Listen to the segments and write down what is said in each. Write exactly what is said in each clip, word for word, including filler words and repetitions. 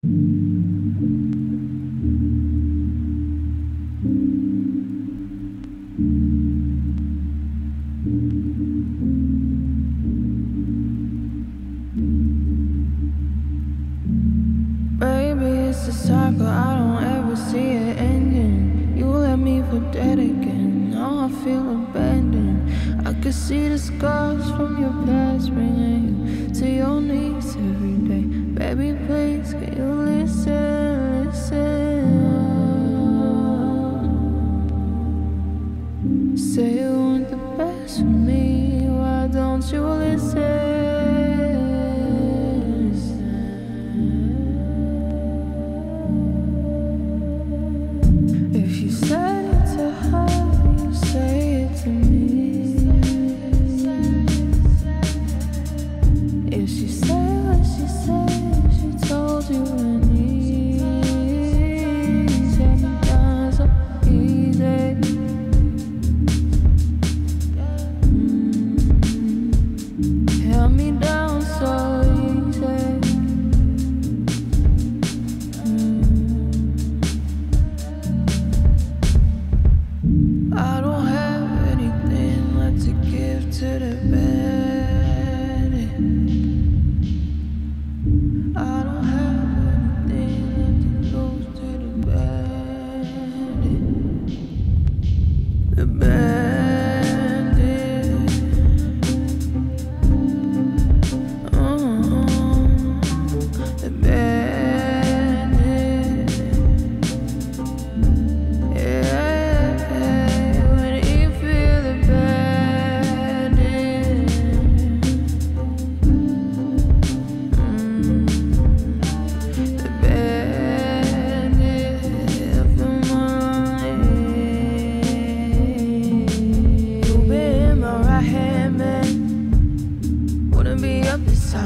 Baby, it's a cycle, I don't ever see it ending. You left me for dead again, now I feel abandoned. I can see the scars from your past bringing you to your knees every day. Baby, please, can you listen, listen? Say you want the best for me, why don't you listen?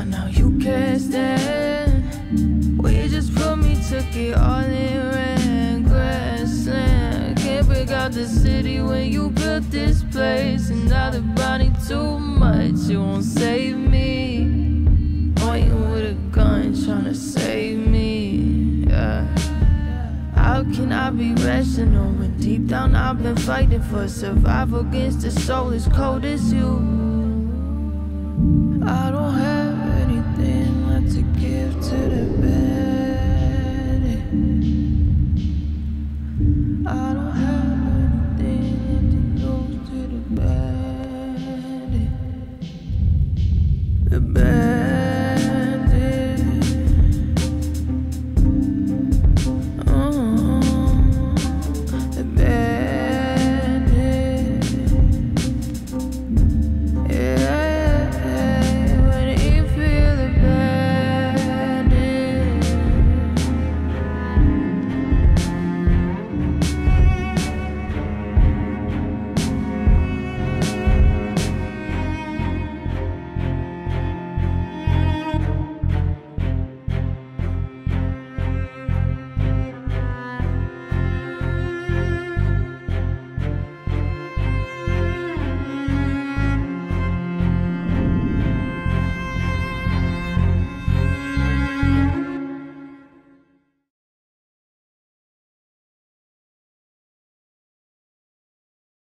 Now you can't stand. Well, you just put me, took it all in red grassland. Can't break out the city when you built this place. Another body too much, you won't save me. Pointing with a gun, trying to save me, yeah. How can I be rational when deep down I've been fighting for survival against a soul as cold as you? I don't have